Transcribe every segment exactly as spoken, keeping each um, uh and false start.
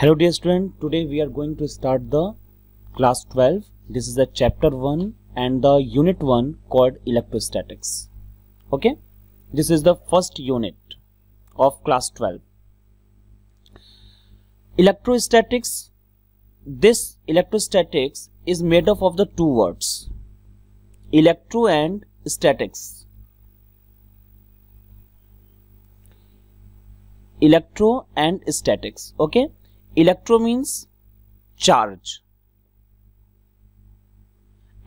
Hello dear student, today we are going to start the class twelve. This is the chapter one and the unit one called electrostatics. Okay, this is the first unit of class twelve. Electrostatics. This electrostatics is made up of the two words, electro and statics. Electro and statics. Okay, electro means charge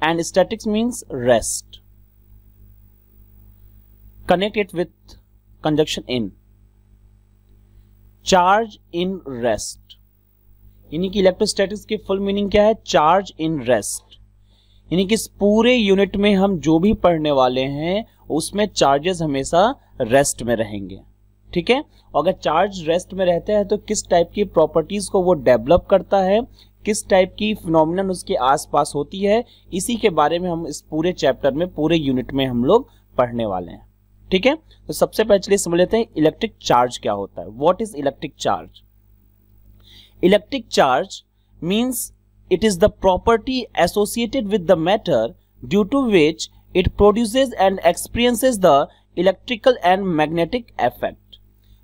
and statics means rest. Connect it with conjunction in. Charge in rest. यानी कि electrostatics की full meaning क्या है? Charge in rest. यानी कि इस पूरे unit में हम जो भी पढ़ने वाले हैं उसमें चार्जेस हमेशा रेस्ट में रहेंगे. ठीक है, अगर चार्ज रेस्ट में रहता है तो किस टाइप की प्रॉपर्टीज को वो डेवलप करता है, किस टाइप की फिनोमिनन उसके आसपास होती है, इसी के बारे में हम इस पूरे चैप्टर में, पूरे यूनिट में हम लोग पढ़ने वाले हैं. ठीक है, तो सबसे पहले चलिए समझ लेते हैं इलेक्ट्रिक चार्ज क्या होता है. What is electric charge? Electric charge means it is the property associated with the matter due to which it produces and experiences the electrical and magnetic effect.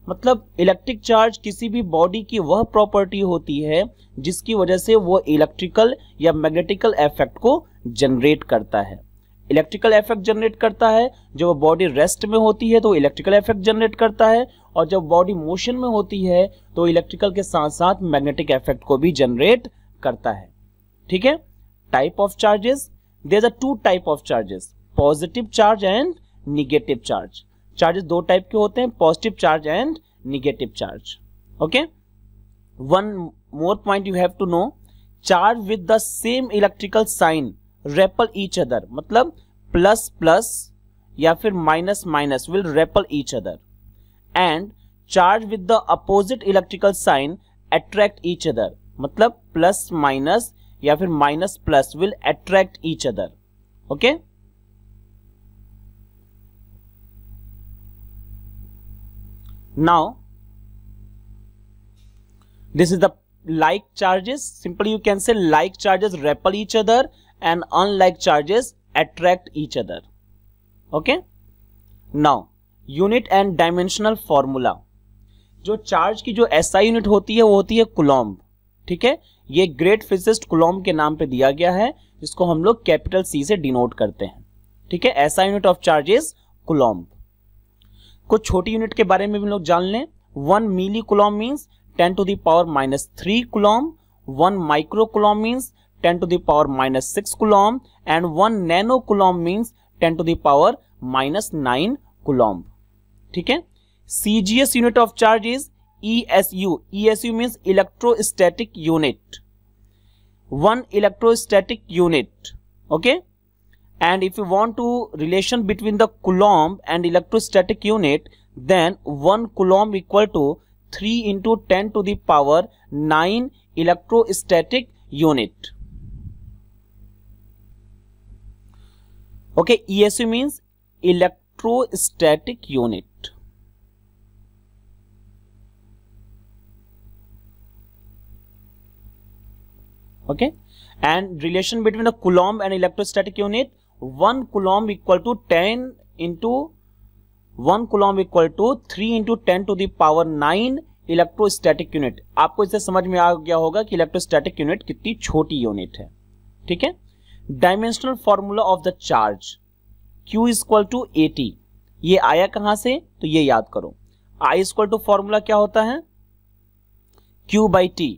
मतलब इलेक्ट्रिक चार्ज किसी भी body की वह property होती है जिसकी वजह से वो इलेक्ट्रिकल या मैग्नेटिकल इफेक्ट को जनरेट करता है. इलेक्ट्रिकल इफेक्ट जनरेट करता है जब वो बॉडी रेस्ट में होती है तो इलेक्ट्रिकल इफेक्ट जनरेट करता है, और जब बॉडी मोशन में होती है तो इलेक्ट्रिकल के साथ साथ मैग्नेटिक इफेक्ट को भी जनरेट करता है. ठीक है, type of charges. There are two type of charges, positive charge and negative charge. Charges दो टाइप के होते हैं, positive charge and negative charge. Okay, one more point you have to know, charge with the same electrical sign repel each other. मतलब plus plus या फिर minus minus will repel each other, and charge with the opposite electrical sign attract each other. मतलब plus minus या फिर minus plus will attract each other. Okay, now this is the like charges. Simply you can say like charges repel each other and unlike charges attract each other. Okay, now unit and dimensional formula. जो charge की जो SI unit होती है वो होती है coulomb. ठीक है, ये ग्रेट फिजिसिस्ट कूलॉम्ब के नाम पे दिया गया है, जिसको हम लोग कैपिटल सी से डिनोट करते हैं. ठीक है, SI unit of charges coulomb. कुछ छोटी यूनिट के बारे में भी लोग जान लें. One milli coulomb means ten to the power minus three coulomb, one micro coulomb means ten to the power minus six coulomb, and one nano coulomb means ten to the power minus nine coulomb. ठीक है, CGS unit of charge is ESU. ESU means electrostatic unit. One electrostatic unit. Okay, and if you want to relation between the coulomb and electrostatic unit, then one coulomb equal to three into ten to the power nine electrostatic unit. Okay, E S U means electrostatic unit. Okay, and relation between the coulomb and electrostatic unit. One coulomb equal to ten into one coulomb equal to three into ten to the power nine electrostatic unit. आपको इससे समझ में आ गया होगा कि electrostatic unit कितनी छोटी unit है. ठीक है, dimensional formula of the charge Q is equal to AT. ये आया कहां से? तो ये याद करो, I is equal to formula क्या होता है? Q by T.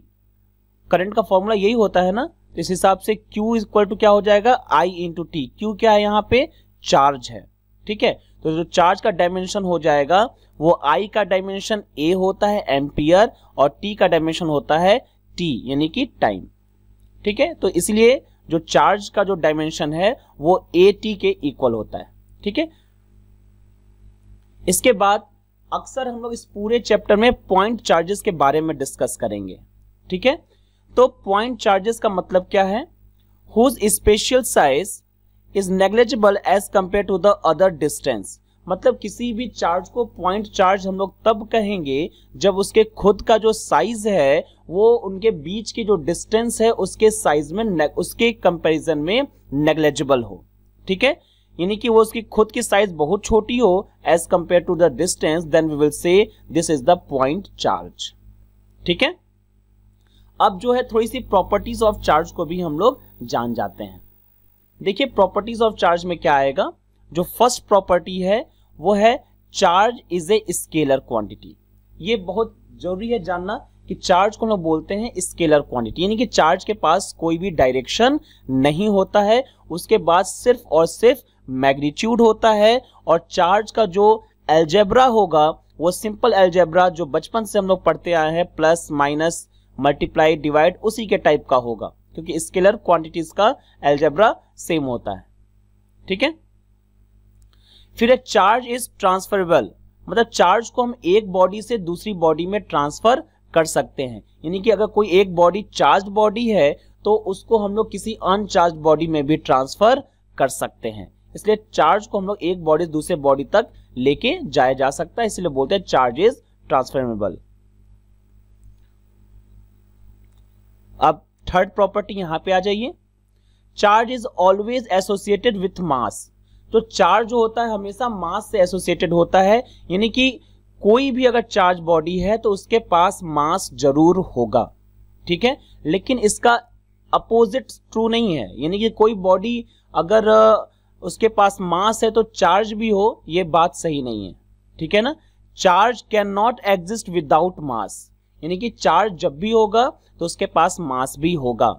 करंट का फॉर्मूला यही होता है ना, इस हिसाब से Q इज इक्वल टू क्या हो जाएगा? I into T. Q क्या है यहाँ पे? चार्ज है. ठीक है, तो जो चार्ज का डायमेंशन हो जाएगा वो I का डायमेंशन A होता है, एम्पियर, और T का डायमेंशन होता है T यानी कि टाइम. ठीक है, तो इसलिए जो चार्ज का जो डायमेंशन है वो A T के इक्वल होता है. ठीक है, इसके बाद अक्सर हम लोग इस पूरे चैप्टर में पॉइंट चार्जेस के बारे में डिस्कस करेंगे. ठीक है, तो पॉइंट चार्जेस का मतलब क्या है? Whose spatial size is negligible as compare to the other distance. मतलब किसी भी चार्ज को पॉइंट चार्ज हम लोग तब कहेंगे जब उसके खुद का जो साइज है वो उनके बीच की जो डिस्टेंस है उसके साइज में उसके कंपैरिजन में नेग्लेजिबल हो। ठीक है, यानी कि वो उसकी खुद की साइज बहुत छोटी हो as compare to the distance, then we will say this is the point charge. ठीक है, अब जो है थोड़ी सी प्रॉपर्टीज ऑफ चार्ज को भी हम लोग जान जाते हैं। देखिए प्रॉपर्टीज ऑफ चार्ज में क्या आएगा, जो फर्स्ट प्रॉपर्टी है वो है charge is a scalar quantity. ये बहुत जरूरी है जानना कि चार्ज को हम लोग बोलते हैं स्केलर क्वांटिटी, यानी कि चार्ज के पास कोई भी डायरेक्शन नहीं होता है, उसके बाद सिर्फ और सिर्फ मैग्नीट्यूड होता है। और चार्ज का जो एल्जेब्रा होगा वो सिंपल एल्जेब्रा जो बचपन से हम लोग पढ़ते आए हैं, प्लस माइनस मल्टीप्लाई डिवाइड, उसी के टाइप का होगा, क्योंकि स्केलर क्वांटिटीज का एल्जेब्रा सेम होता है। ठीक है, फिर चार्ज इज ट्रांसफरेबल, मतलब चार्ज को हम एक बॉडी से दूसरी बॉडी में ट्रांसफर कर सकते हैं, यानी कि अगर कोई एक बॉडी चार्ज बॉडी है तो उसको हम लोग किसी अनचार्ज बॉडी में भी ट्रांसफर कर सकते हैं। इसलिए चार्ज को हम लोग एक बॉडी से दूसरे बॉडी तक लेके जाया जा सकता है, इसलिए बोलते हैं चार्ज इज ट्रांसफरेबल। अब थर्ड प्रॉपर्टी यहां पे आ जाइए, charge is always associated with mass. तो चार्ज जो होता है हमेशा मास से एसोसिएटेड होता है, यानी कि कोई भी अगर चार्ज बॉडी है तो उसके पास मास जरूर होगा। ठीक है, लेकिन इसका अपोजिट ट्रू नहीं है, यानी कि कोई बॉडी अगर उसके पास मास है तो चार्ज भी हो, ये बात सही नहीं है। ठीक है ना, charge can not exist without mass, यानी कि चार्ज जब भी होगा तो उसके पास मास भी होगा।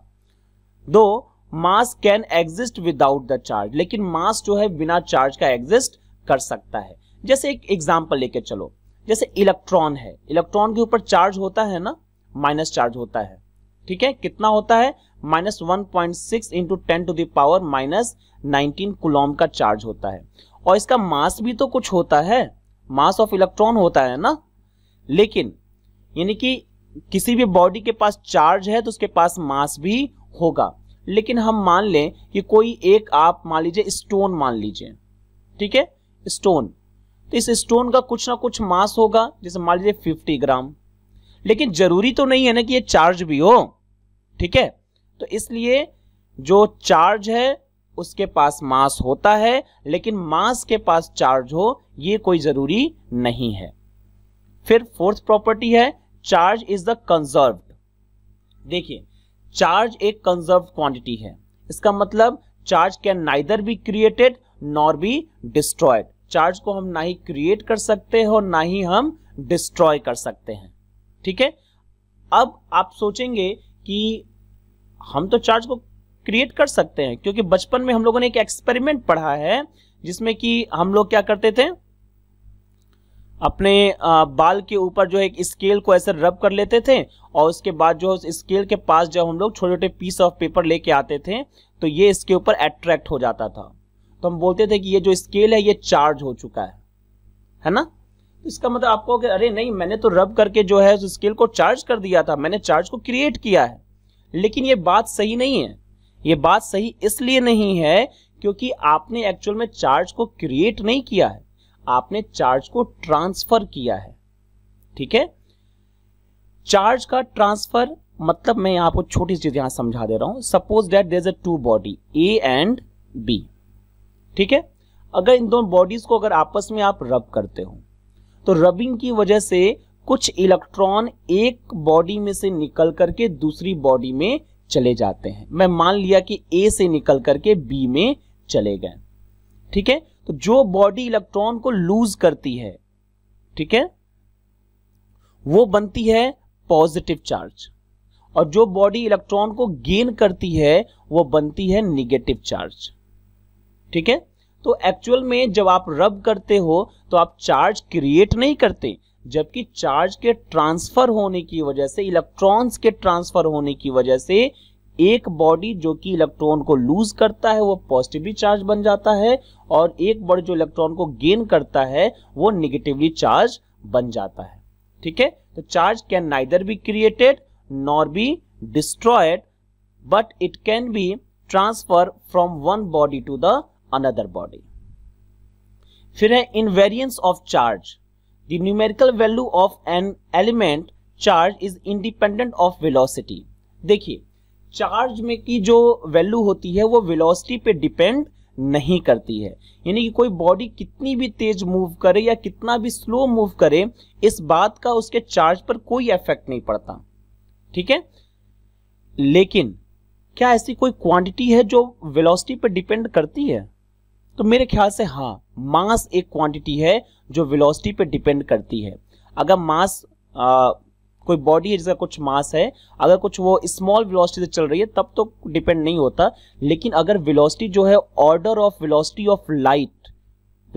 दो mass can exist without the charge, लेकिन मास जो है बिना चार्ज का एग्जिस्ट कर सकता है। जैसे एक एग्जाम्पल लेके चलो, जैसे इलेक्ट्रॉन है, इलेक्ट्रॉन के ऊपर चार्ज होता है ना, माइनस चार्ज होता है। ठीक है, कितना होता है, minus one point six into ten to the power minus nineteen coulomb का चार्ज होता है, और इसका मास भी तो कुछ होता है, मास ऑफ इलेक्ट्रॉन होता है ना। लेकिन यानी कि किसी भी बॉडी के पास चार्ज है तो उसके पास मास भी होगा, लेकिन हम मान लें कि कोई एक आप मान लीजिए स्टोन मान लीजिए, ठीक है स्टोन, तो इस स्टोन का कुछ ना कुछ मास होगा, जैसे मान लीजिए फिफ्टी ग्राम, लेकिन जरूरी तो नहीं है ना कि ये चार्ज भी हो। ठीक है, तो इसलिए जो चार्ज है उसके पास मास होता है, लेकिन मास के पास चार्ज हो ये कोई जरूरी नहीं है। फिर फोर्थ प्रॉपर्टी है चार्ज इज द कंजर्व्ड। देखिए चार्ज एक कंजर्व्ड क्वांटिटी है, इसका मतलब charge can neither be created nor be destroyed. Charge को हम ना ही क्रिएट कर सकते हैं और ना ही हम डिस्ट्रॉय कर सकते हैं। ठीक है, अब आप सोचेंगे कि हम तो चार्ज को क्रिएट कर सकते हैं, क्योंकि बचपन में हम लोगों ने एक एक्सपेरिमेंट पढ़ा है जिसमें कि हम लोग क्या करते थे, अपने बाल के ऊपर जो है एक स्केल को ऐसे रब कर लेते थे, और उसके बाद जो उस स्केल के पास जब हम लोग छोटे छोटे पीस ऑफ पेपर लेके आते थे तो ये इसके ऊपर अट्रैक्ट हो जाता था, तो हम बोलते थे कि ये जो स्केल है ये चार्ज हो चुका है, है ना। इसका मतलब आपको कि अरे नहीं, मैंने तो रब करके जो है उस स्केल को चार्ज कर दिया था, मैंने चार्ज को क्रिएट किया है। लेकिन ये बात सही नहीं है, ये बात सही इसलिए नहीं है क्योंकि आपने एक्चुअल में चार्ज को क्रिएट नहीं किया है, आपने चार्ज को ट्रांसफर किया है। ठीक है, चार्ज का ट्रांसफर मतलब मैं आपको छोटी सी चीज यहां समझा दे रहा हूं। Suppose that there is a two body A and B, ठीक है, अगर इन दोनों बॉडीज को अगर आपस में आप रब करते हो तो रबिंग की वजह से कुछ इलेक्ट्रॉन एक बॉडी में से निकल करके दूसरी बॉडी में चले जाते हैं। मैं मान लिया कि ए से निकल करके बी में चले गए, ठीक है, तो जो बॉडी इलेक्ट्रॉन को लूज करती है, ठीक है, वो बनती है पॉजिटिव चार्ज, और जो बॉडी इलेक्ट्रॉन को गेन करती है वो बनती है नेगेटिव चार्ज। ठीक है, तो एक्चुअल में जब आप रब करते हो तो आप चार्ज क्रिएट नहीं करते, जबकि चार्ज के ट्रांसफर होने की वजह से, इलेक्ट्रॉन्स के ट्रांसफर होने की वजह से एक बॉडी जो कि इलेक्ट्रॉन को लूज करता है वो पॉजिटिवली चार्ज बन जाता है, और एक बॉडी जो इलेक्ट्रॉन को गेन करता है वो नेगेटिवली चार्ज बन जाता है। ठीक है, तो charge can neither be created nor be destroyed, but it can be transfer from one body to the another body. फिर है invariance of charge, the numerical value of an element charge is independent of velocity. देखिए charge में की जो value होती है वो velocity पे डिपेंड नहीं करती है, यानी कि कोई बॉडी कितनी भी तेज मूव करे या कितना भी स्लो मूव करे इस बात का उसके चार्ज पर कोई इफेक्ट नहीं पड़ता, ठीक है। लेकिन क्या ऐसी कोई क्वांटिटी है जो वेलोसिटी पर डिपेंड करती है? तो मेरे ख्याल से हाँ, मास एक क्वांटिटी है जो वेलोसिटी पर डिपेंड करती है। अगर मास आ, कोई बॉडी है जिसका कुछ मास है, अगर कुछ वो स्मॉल वेलोसिटी से चल रही है तब तो डिपेंड नहीं होता, लेकिन अगर वेलोसिटी जो है order of velocity of light,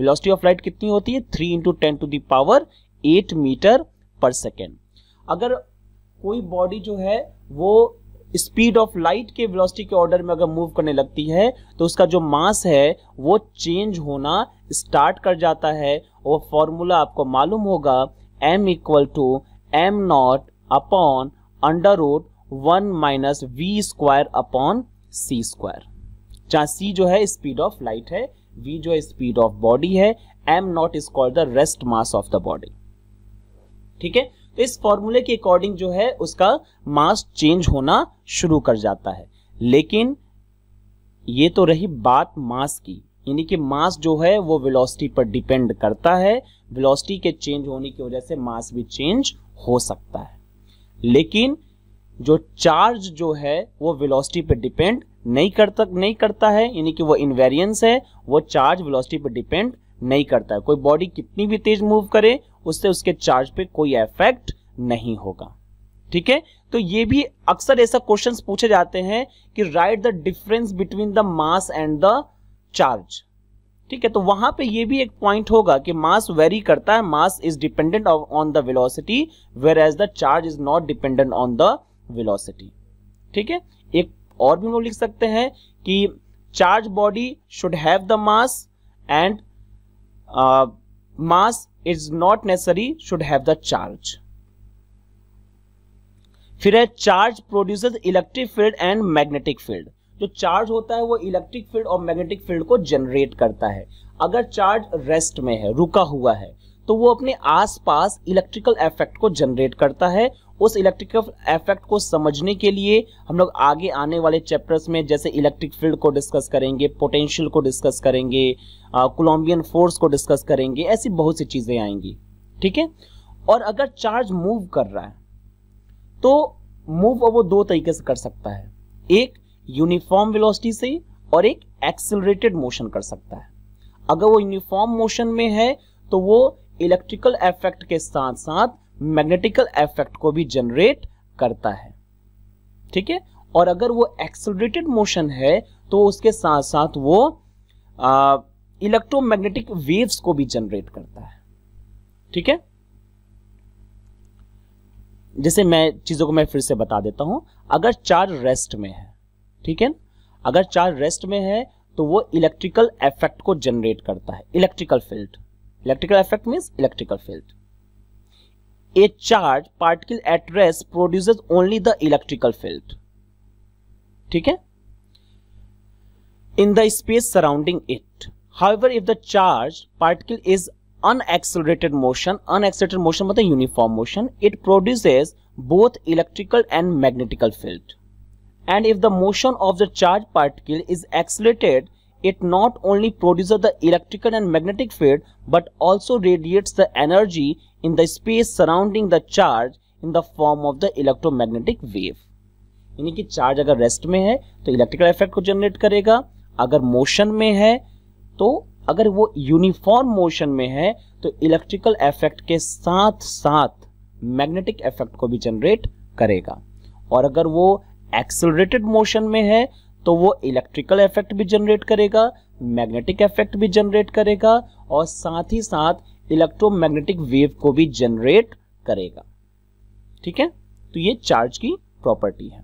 velocity of light कितनी होती है? Three into ten to the power eight meter per second. अगर कोई बॉडी जो है वो स्पीड ऑफ लाइट के वेलोसिटी के ऑर्डर में अगर मूव करने लगती है तो उसका जो मास है वो चेंज होना स्टार्ट कर जाता है। वो फॉर्मूला आपको मालूम होगा, m equal to M naught upon under root one minus V square upon C square, जहाँ c जो है स्पीड ऑफ लाइट है, v जो है स्पीड ऑफ बॉडी है, M naught is called the rest mass of the body, ठीक है। तो इस फॉर्मूले के अकॉर्डिंग जो है उसका मास चेंज होना शुरू कर जाता है। लेकिन ये तो रही बात मास की, यानी कि मास जो है वो वेलोसिटी पर डिपेंड करता है, वेलोसिटी के चेंज होने की वजह से मास भी चेंज हो सकता है, लेकिन जो चार्ज जो है वो वेलोसिटी पर डिपेंड नहीं करता नहीं करता है, यानी कि वो इनवेरियंस है, वो चार्ज वेलोसिटी पर डिपेंड नहीं करता है। कोई बॉडी कितनी भी तेज मूव करे उससे उसके चार्ज पे कोई इफेक्ट नहीं होगा, ठीक है। तो ये भी अक्सर ऐसा क्वेश्चंस पूछे जाते हैं कि write the difference between the mass and the charge, ठीक है। तो वहां पे ये भी एक पॉइंट होगा कि मास वेरी करता है, mass is dependent on the velocity whereas the charge is not dependent on the velocity, ठीक है। एक और भी हम लोग लिख सकते हैं कि charge body should have the mass and mass is not necessary should have the charge. फिर है charge produces electric field and magnetic field. जो चार्ज होता है वो इलेक्ट्रिक फील्ड और मैग्नेटिक फील्ड को जनरेट करता है। अगर चार्ज रेस्ट में है, रुका हुआ है, तो वो अपने आसपास इलेक्ट्रिकल इफेक्ट को जनरेट करता है। उस इलेक्ट्रिकल इफेक्ट को समझने के लिए हम लोग आगे आने वाले चैप्टर्स में जैसे इलेक्ट्रिक फील्ड को डिस्कस करेंगे, पोटेंशियल को डिस्कस करेंगे, कोलम्बियन फोर्स को डिस्कस करेंगे, ऐसी बहुत सी चीजें आएंगी, ठीक है। और अगर चार्ज मूव कर रहा है तो मूव वो दो तरीके से कर सकता है, एक यूनिफॉर्म वेलोसिटी से और एक एक्सेलरेटेड मोशन कर सकता है। अगर वो यूनिफॉर्म मोशन में है तो वो इलेक्ट्रिकल इफेक्ट के साथ साथ मैग्नेटिकल इफेक्ट को भी जनरेट करता है, ठीक है। और अगर वो एक्सेलरेटेड मोशन है तो उसके साथ साथ वो इलेक्ट्रोमैग्नेटिक वेव्स को भी जनरेट करता है, ठीक है। जैसे मैं चीजों को मैं फिर से बता देता हूं, अगर चार्ज रेस्ट में है, ठीक है, अगर चार्ज रेस्ट में है तो वो इलेक्ट्रिकल इफेक्ट को जनरेट करता है, electrical field, electrical effect means electrical field. A charge particle at rest produces only the electrical field, ठीक है, in the space surrounding it. However, if the charge particle is unaccelerated motion, unaccelerated motion मतलब uniform motion, it produces both electrical and magnetical field. And if the motion of the charge particle is accelerated, it not only produces the electrical and magnetic field but also radiates the energy in the space surrounding the charge in the form of the electromagnetic wave. यानी कि charge अगर rest में है तो electrical effect को generate करेगा, अगर motion में है तो, अगर वो यूनिफॉर्म मोशन में है तो इलेक्ट्रिकल इफेक्ट के साथ साथ मैग्नेटिक इफेक्ट को भी जनरेट करेगा, और अगर वो एक्सेलरेटेड मोशन में है तो वो इलेक्ट्रिकल इफेक्ट भी जनरेट करेगा, मैग्नेटिक इफेक्ट भी जनरेट करेगा और साथ ही साथ इलेक्ट्रोमैग्नेटिक वेव को भी जनरेट करेगा, ठीक है। तो ये चार्ज की प्रॉपर्टी है।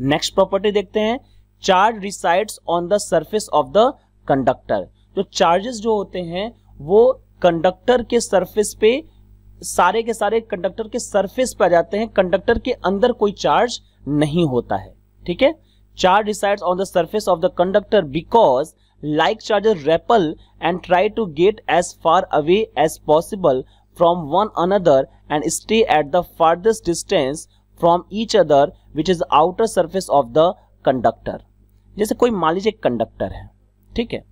नेक्स्ट प्रॉपर्टी देखते हैं, charge resides on the surface of the conductor. जो चार्जेस जो होते हैं वो कंडक्टर के सरफेस पे, सारे के सारे कंडक्टर के सरफेस पे आ जाते हैं, कंडक्टर के अंदर कोई चार्ज नहीं होता है, ठीक है। Charge resides on the surface of the conductor because like charges repel and try to get as far away as possible from one another and stay at the farthest distance from each other which is outer surface of the conductor। जैसे कोई मान लीजिए conductor है, ठीक है,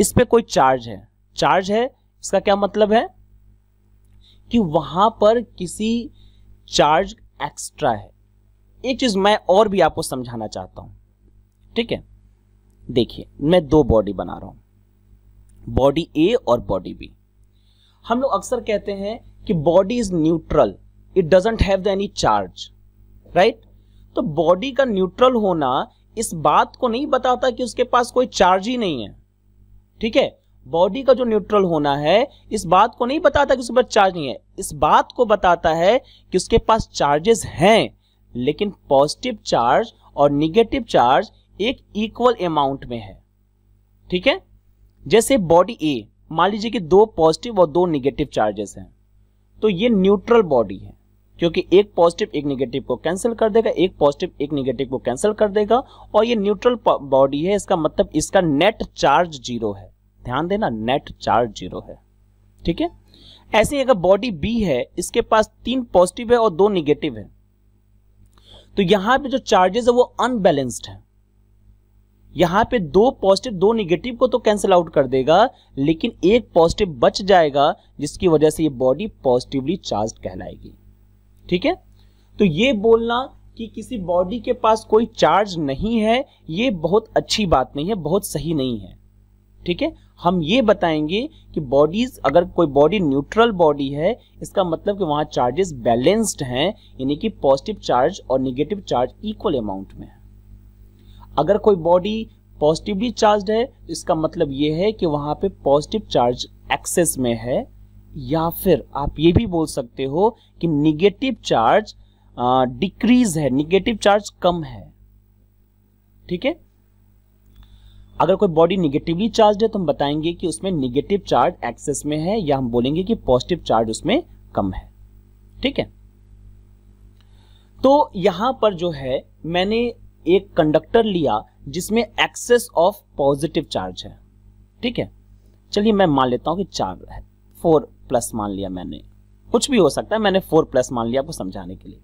इस पे कोई चार्ज है, चार्ज है इसका क्या मतलब है कि वहां पर किसी चार्ज एक्स्ट्रा है। एक चीज मैं और भी आपको समझाना चाहता हूं, ठीक है। देखिए मैं दो बॉडी बना रहा हूं, बॉडी ए और बॉडी बी। हम लोग अक्सर कहते हैं कि body is neutral, it doesn't have any charge, right. तो बॉडी का न्यूट्रल होना इस बात को नहीं बताता कि उसके पास कोई चार्ज ही नहीं है, ठीक है। बॉडी का जो न्यूट्रल होना है इस बात को नहीं बताता कि उसके पास चार्ज नहीं है, इस बात को बताता है कि उसके पास चार्जेस हैं, लेकिन पॉजिटिव चार्ज और निगेटिव चार्ज एक इक्वल अमाउंट में है, ठीक है। जैसे बॉडी ए, मान लीजिए कि दो पॉजिटिव और दो निगेटिव चार्जेस हैं, तो ये न्यूट्रल बॉडी है क्योंकि एक पॉजिटिव एक निगेटिव को कैंसिल कर देगा, एक पॉजिटिव एक निगेटिव को कैंसिल कर देगा, और ये न्यूट्रल बॉडी है, इसका मतलब इसका नेट चार्ज जीरो है। ध्यान देना, नेट चार्ज जीरो है, ठीक है। ऐसे ही अगर बॉडी बी है, इसके पास तीन पॉजिटिव है और दो निगेटिव है, तो यहां पे जो चार्जेस है वो अनबैलेंस्ड है। यहां पे दो पॉजिटिव दो निगेटिव को तो कैंसिल आउट कर देगा, लेकिन एक पॉजिटिव बच जाएगा जिसकी वजह से ये बॉडी पॉजिटिवली चार्ज कहलाएगी, ठीक है। तो ये बोलना कि किसी बॉडी के पास कोई चार्ज नहीं है, ये बहुत अच्छी बात नहीं है, बहुत सही नहीं है, ठीक है। हम ये बताएंगे कि बॉडीज, अगर कोई बॉडी न्यूट्रल बॉडी है इसका मतलब कि वहां चार्जेस बैलेंस्ड हैं, यानी कि पॉजिटिव चार्ज और निगेटिव चार्ज इक्वल अमाउंट में है। अगर कोई बॉडी पॉजिटिवली चार्ज है तो इसका मतलब ये है कि वहां पे पॉजिटिव चार्ज एक्सेस में है, या फिर आप ये भी बोल सकते हो कि निगेटिव चार्ज डिक्रीज है, निगेटिव चार्ज कम है, ठीक है। अगर कोई बॉडी निगेटिवली चार्ज है तो हम बताएंगे कि उसमें निगेटिव चार्ज एक्सेस में है, या हम बोलेंगे कि पॉजिटिव चार्ज उसमें कम है, ठीक है। तो यहां पर जो है मैंने एक कंडक्टर लिया जिसमें एक्सेस ऑफ पॉजिटिव चार्ज है, ठीक है। चलिए मैं मान लेता हूं कि चार है, फोर प्लस मान लिया मैंने, कुछ भी हो सकता है, मैंने फोर प्लस मान लिया आपको समझाने के लिए।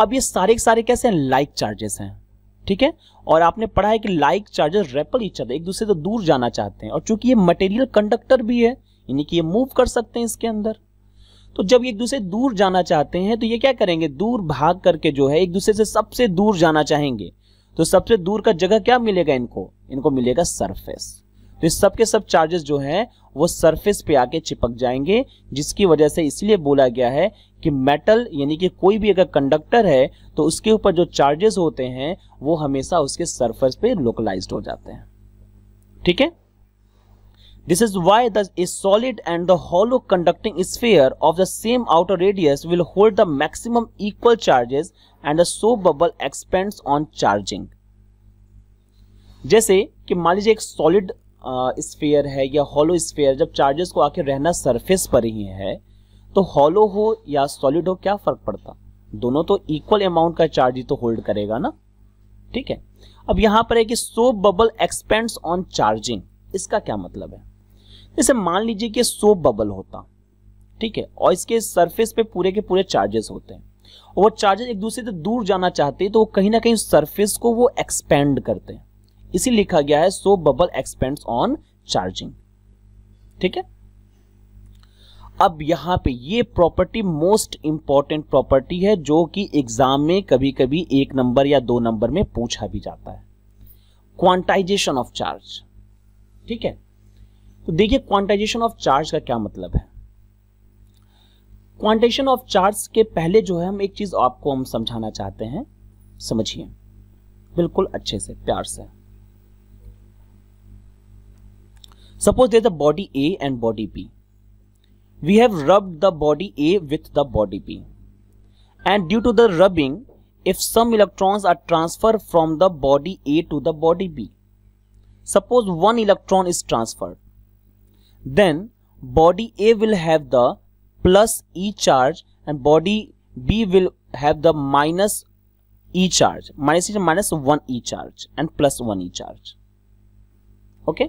अब ये सारे के सारे कैसे हैं, लाइक चार्जेस हैं, ठीक है। और आपने पढ़ा है कि like charges repel each other, एक दूसरे से दूर जाना चाहते हैं, और चूंकि ये मटेरियल कंडक्टर भी है यानी कि ये मूव कर सकते हैं इसके अंदर, तो जब एक दूसरे दूर जाना चाहते हैं तो ये क्या करेंगे, दूर भाग करके जो है एक दूसरे से सबसे दूर जाना चाहेंगे, तो सबसे दूर का जगह क्या मिलेगा इनको, इनको मिलेगा सरफेस। तो इस सब के सब चार्जेस जो है वो सरफेस पे आके चिपक जाएंगे, जिसकी वजह से इसलिए बोला गया है कि मेटल यानी कि कोई भी अगर कंडक्टर है तो उसके ऊपर जो चार्जेस होते हैं वो हमेशा उसके सरफेस पे लोकलाइज्ड हो जाते हैं, ठीक है। This is why the solid and the hollow conducting sphere of the same outer radius will hold the maximum equal charges and the soap bubble expands on charging. जैसे कि मान लीजिए एक सॉलिड स्फीयर है या हॉलो स्फीयर, जब charges को आके रहना सरफेस पर ही है, तो हॉलो हो या सॉलिड हो क्या फर्क पड़ता, दोनों तो इक्वल अमाउंट का चार्ज ही तो होल्ड करेगा ना, ठीक है। अब यहां पर है कि soap bubble expands on charging, इसका क्या मतलब है। जैसे मान लीजिए कि सोप बबल होता, ठीक है, और इसके सरफेस पे पूरे के पूरे चार्जेस होते हैं, और वो चार्जेस एक दूसरे से दूर जाना चाहते हैं, तो वो कहीं ना कहीं सरफेस को वो एक्सपेंड करते हैं, इसी लिखा गया है soap bubble expands on charging, ठीक है। अब यहां पे ये प्रॉपर्टी मोस्ट इंपॉर्टेंट प्रॉपर्टी है, जो कि एग्जाम में कभी कभी एक नंबर या दो नंबर में पूछा भी जाता है, क्वांटाइजेशन ऑफ चार्ज, ठीक है। तो देखिए क्वांटाइजेशन ऑफ चार्ज का क्या मतलब है। क्वांटाइजेशन ऑफ चार्ज के पहले जो है हम एक चीज आपको हम समझाना चाहते हैं, समझिए बिल्कुल अच्छे से प्यार से। Suppose there is a body A and body B, we have rubbed the body A with the body B, and due to the rubbing if some electrons are transfer from the body A to the body B, suppose one electron is transferred, then body A will have the plus E charge and body B will have the minus E charge, minus E, minus one E charge and plus one E charge, okay।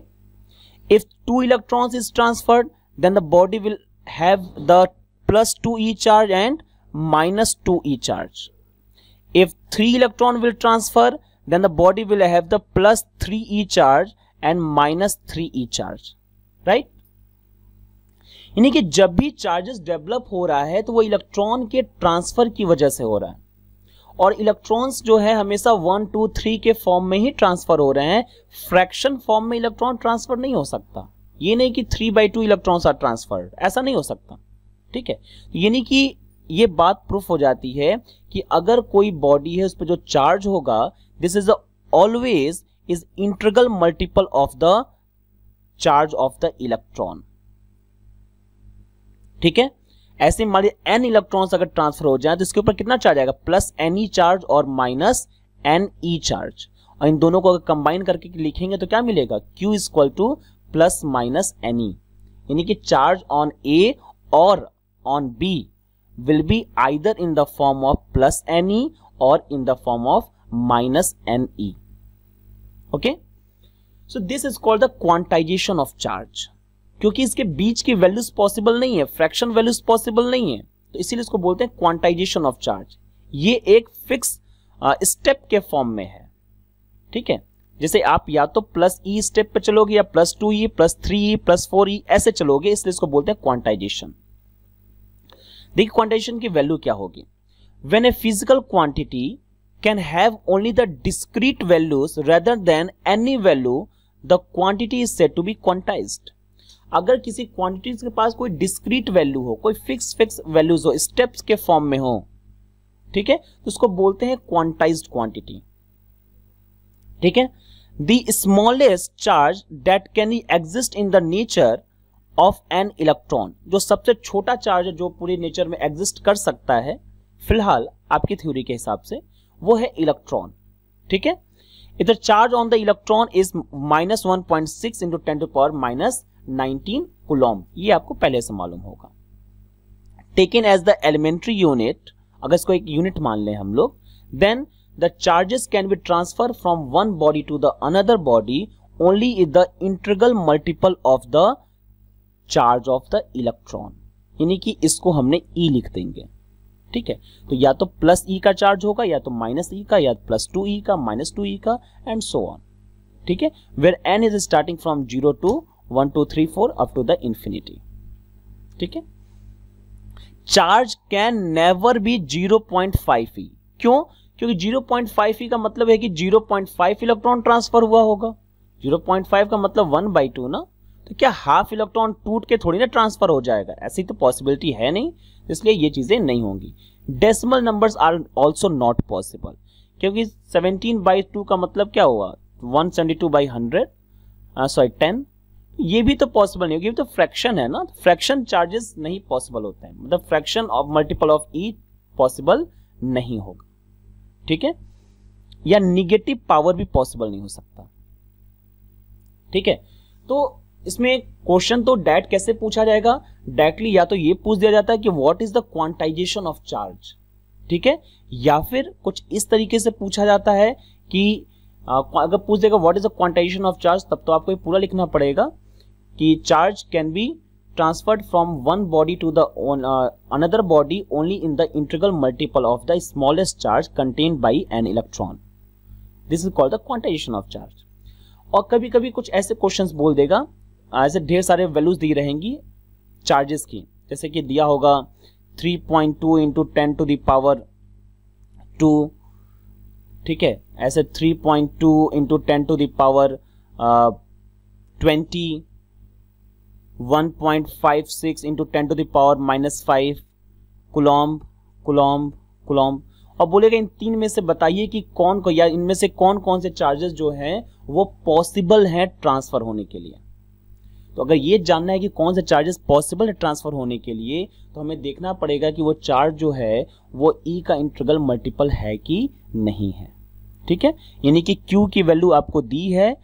If two electrons is transferred, then the body will have the plus two e charge and minus two e charge. If three electron will transfer, then the body will have the plus three e charge and minus three e charge, right? यानी कि जब भी charges develop हो रहा है तो वो electron के ट्रांसफर की वजह से हो रहा है, और इलेक्ट्रॉन्स जो है हमेशा वन टू थ्री के फॉर्म में ही ट्रांसफर हो रहे हैं. फ्रैक्शन फॉर्म में इलेक्ट्रॉन ट्रांसफर नहीं हो सकता. ये नहीं कि three by two electrons are transferred, ऐसा नहीं हो सकता. ठीक है, यानी कि ये बात प्रूफ हो जाती है कि अगर कोई बॉडी है उस पर जो चार्ज होगा, this is always is integral multiple of the charge of the electron. ठीक है, ऐसे मान लीजिए एन इलेक्ट्रॉन्स अगर ट्रांसफर हो जाए तो इसके ऊपर कितना चार्ज आएगा, प्लस एन ई चार्ज और माइनस एन ई चार्ज, और इन दोनों को अगर कंबाइन करके लिखेंगे तो क्या मिलेगा, Q is equal to plus minus N E. यानी कि चार्ज ऑन ए और on B will be either in the form of plus N E और in the form of minus N E. Okay, so this is called the quantization of charge, क्योंकि इसके बीच की values possible नहीं है, fraction values possible नहीं है, तो इसीलिए इसको बोलते हैं क्वांटाइजेशन ऑफ चार्ज. ये एक फिक्स स्टेप के फॉर्म में है. ठीक है, जैसे आप या तो प्लस ई स्टेप पे चलोगे या plus two E, plus three E, plus four E ऐसे चलोगे, इसलिए इसको बोलते हैं क्वांटाइजेशन. देखिए क्वांटाइजेशन की वैल्यू क्या होगी. When a physical quantity can have only the discrete values rather than any value, the quantity is said to be quantized. अगर किसी क्वांटिटीज के पास कोई डिस्क्रीट वैल्यू हो, कोई फिक्स फिक्स वैल्यूज हो, स्टेप्स के फॉर्म में हो, ठीक है, तो उसको बोलते हैं क्वांटाइज्ड क्वांटिटी. ठीक है, the smallest charge that can exist in the nature of an electron, जो सबसे छोटा चार्ज जो पूरे नेचर में एग्जिस्ट कर सकता है फिलहाल आपकी थ्योरी के हिसाब से, वो है इलेक्ट्रॉन. ठीक है, इधर charge on the electron is minus one point six into ten to power minus nineteen coulomb, ये आपको पहले से मालूम होगा. Taken as the elementary unit, अगर इसको एक यूनिट मान लें हम लोग, then the charges can be transfer from one body to the another body only is the integral multiple of the charge of the electron. यानी कि इसको हमने ई लिख देंगे. ठीक है, तो या तो प्लस ई का चार्ज होगा, या तो माइनस ई का, या प्लस टू ई का, माइनस टू ई का, एंड सो ऑन. ठीक है, where N is starting from zero to one two three four up to the infinity. ठीक है, charge can never be zero point five e. क्यों? क्योंकि जीरो पॉइंट फाइव ई का मतलब है कि zero point five electron transfer हुआ होगा. जीरो पॉइंट फाइव का मतलब वन बाई टू ना, तो क्या हाफ इलेक्ट्रॉन टूट के थोड़ी ना ट्रांसफर हो जाएगा, ऐसी तो पॉसिबिलिटी है नहीं, इसलिए ये चीजें नहीं होंगी. Decimal numbers are also not possible, क्योंकि सेवनटीन बाई टू का मतलब क्या हुआ, one seventy two by hundred sorry ten, ये भी तो पॉसिबल नहीं होगी, तो फ्रैक्शन है ना, फ्रैक्शन चार्जेस नहीं पॉसिबल होते हैं, मतलब fraction of multiple of E possible नहीं होगा. ठीक है, या निगेटिव पावर भी पॉसिबल नहीं हो सकता. ठीक है, तो इसमें क्वेश्चन तो डायरेक्ट कैसे पूछा जाएगा, डायरेक्टली या तो ये पूछ दिया जाता है कि what is the quantization of charge. ठीक है, या फिर कुछ इस तरीके से पूछा जाता है कि आ, अगर पूछ देगा what is the quantization of charge, तब तो आपको ये पूरा लिखना पड़ेगा कि charge can be transferred from one body to the another body only in the integral multiple of the smallest charge contained by an electron. This is called the quantization of charge. और कभी कभी कुछ ऐसे questions बोल देगा, ऐसे ढेर सारे वैल्यूज दी रहेंगी चार्जेस की, जैसे कि दिया होगा three point two into ten to the power two. ठीक है, ऐसे three point two into ten to the power twenty, one point five six into ten to the power minus five coulomb coulomb coulomb, और बोलेगा इन तीन में से बताइए कि कौन को या इनमें से कौन कौन से चार्जेस जो हैं वो पॉसिबल हैं ट्रांसफर होने के लिए. तो अगर ये जानना है कि कौन से चार्जेस पॉसिबल है ट्रांसफर होने के लिए, तो हमें देखना पड़ेगा कि वो चार्ज जो है वो ई का इंटीग्रल मल्टीपल है कि नहीं है. ठीक है, यानी कि Q की वैल्यू आपको दी है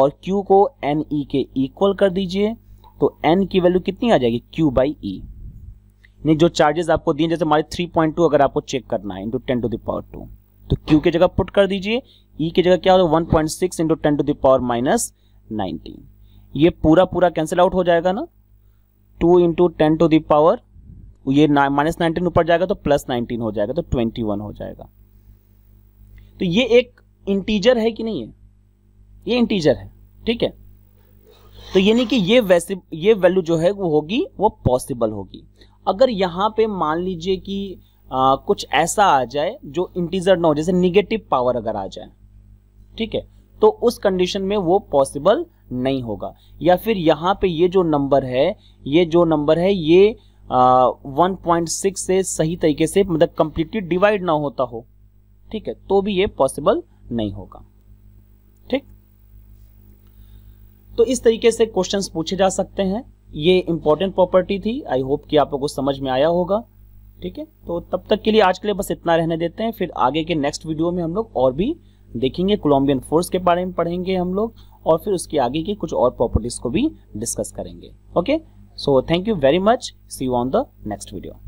और Q को एन ई के इक्वल कर दीजिए, तो N की वैल्यू कितनी आ जाएगी, Q बाई ई. यानी जो चार्जेस आपको दिए, जैसे हमारे थ्री पॉइंट टू अगर आपको चेक करना है into ten to the power two, तो Q की जगह पुट कर दीजिए, E की जगह क्या होगा, one point six into ten to the power minus nineteen. ये पूरा पूरा कैंसिल आउट हो जाएगा ना, two into ten to the power ये माइनस नाइनटीन ऊपर जाएगा तो प्लस नाइनटीन हो जाएगा तो ट्वेंटी वन हो जाएगा। तो ये एक इंटीजर है कि नहीं है, ये इंटीजर है, ठीक है। तो ये नहीं कि ये वैसे ये वैल्यू जो है वो होगी वो पॉसिबल होगी। अगर यहाँ पे मान लीजिए कि आ, कुछ ऐसा आ जाए जो इंटीजर ना हो, जैसे निगेटिव पावर अगर आ जाए, ठीक है, तो उस कंडीशन में वो पॉसिबल नहीं होगा। या फिर यहाँ पे ये जो नंबर है ये जो नंबर है ये वन पॉइंट सिक्स से सही तरीके से मतलब कंप्लीटली डिवाइड ना होता हो, ठीक है, तो भी ये पॉसिबल नहीं होगा, ठीक। तो इस तरीके से क्वेश्चंस पूछे जा सकते हैं। ये इंपॉर्टेंट प्रॉपर्टी थी, आई होप कि आप लोगों को समझ में आया होगा, ठीक है। तो तब तक के लिए आज के लिए बस इतना रहने देते हैं, फिर आगे के नेक्स्ट वीडियो में हम लोग और भी देखेंगे, कोलम्बियन फोर्स के बारे में पढ़ेंगे हम लोग और फिर उसके आगे की कुछ और प्रॉपर्टीज को भी डिस्कस करेंगे। Okay, so thank you very much, see you on the next video.